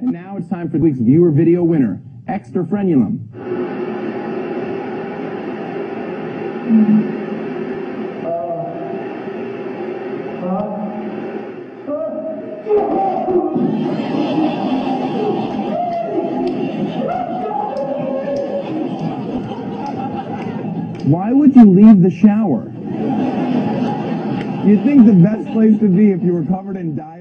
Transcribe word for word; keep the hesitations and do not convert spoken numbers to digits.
And now it's time for the week's viewer video winner, Extra Frenulum. Why would you leave the shower? You'd think the best place to be if you were covered in dye.